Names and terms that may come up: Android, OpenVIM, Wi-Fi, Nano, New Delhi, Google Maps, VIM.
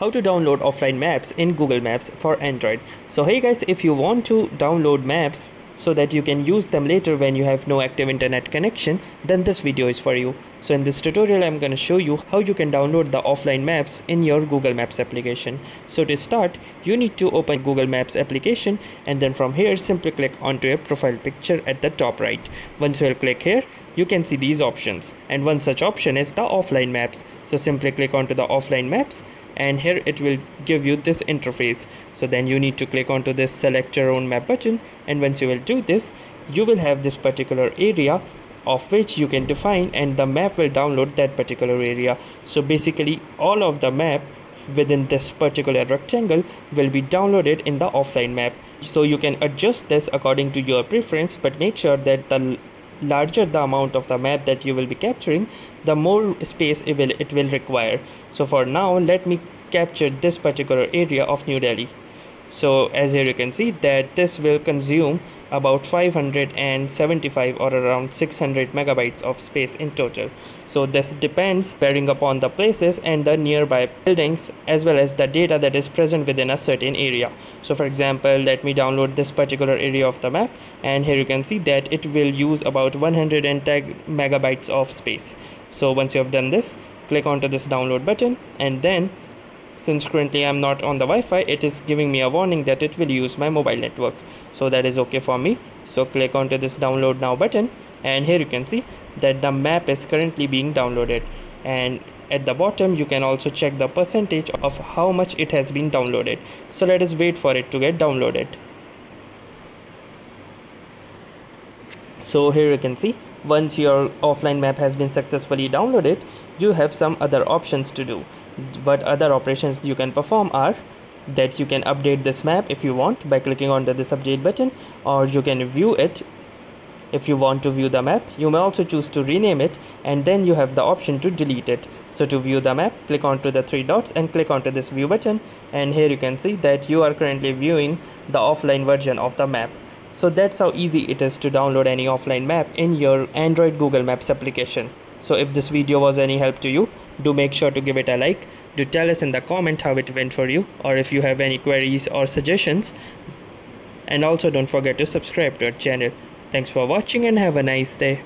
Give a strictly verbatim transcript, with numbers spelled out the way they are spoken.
how to download offline maps in Google Maps for Android. So hey guys, if you want to download maps so that you can use them later when you have no active internet connection, then this video is for you. So in this tutorial I'm going to show you how you can download the offline maps in your Google Maps application. So to start, you need to open Google Maps application, and then from here simply click onto your profile picture at the top right. Once you'll click here, you can see these options, and one such option is the offline maps. So simply click onto the offline maps, and here it will give you this interface. So then you need to click onto this select your own map button, and once you will do this, you will have this particular area of which you can define, and the map will download that particular area. So basically all of the map within this particular rectangle will be downloaded in the offline map. So you can adjust this according to your preference, but make sure that the larger the amount of the map that you will be capturing, the more space it will it will require. So for now, let me capture this particular area of New Delhi. So as here you can see that this will consume about five hundred seventy-five or around six hundred megabytes of space in total. So this depends varying upon the places and the nearby buildings, as well as the data that is present within a certain area. So for example, let me download this particular area of the map, and here you can see that it will use about one hundred ten megabytes of space. So once you have done this, click onto this download button, and then since currently I'm not on the Wi-Fi, it is giving me a warning that it will use my mobile network. So that is okay for me. So click onto this download now button, and here you can see that the map is currently being downloaded. And at the bottom you can also check the percentage of how much it has been downloaded. So let us wait for it to get downloaded. So here you can see once your offline map has been successfully downloaded, you have some other options to do. What other operations you can perform are that you can update this map if you want by clicking on this update button, or you can view it if you want to view the map. You may also choose to rename it, and then you have the option to delete it. So to view the map, click onto the three dots and click onto this view button, and here you can see that you are currently viewing the offline version of the map. So that's how easy it is to download any offline map in your Android Google Maps application. So if this video was any help to you, do make sure to give it a like. Do tell us in the comment how it went for you, or if you have any queries or suggestions. And also don't forget to subscribe to our channel. Thanks for watching and have a nice day.